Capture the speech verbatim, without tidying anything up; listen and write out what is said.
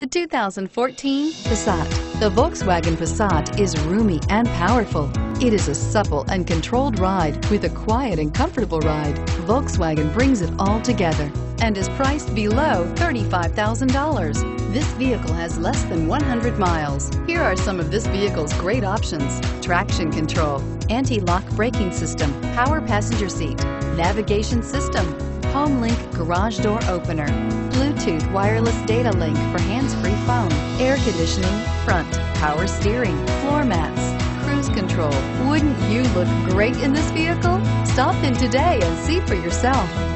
The two thousand fourteen Passat. The Volkswagen Passat is roomy and powerful. It is a supple and controlled ride with a quiet and comfortable ride. Volkswagen brings it all together and is priced below thirty-five thousand dollars. This vehicle has less than one hundred miles. Here are some of this vehicle's great options: traction control, anti-lock braking system, power passenger seat, navigation system, HomeLink garage door opener, Bluetooth wireless data link for hands-free phone, air conditioning, front, power steering, floor mats, cruise control. Wouldn't you look great in this vehicle? Stop in today and see for yourself.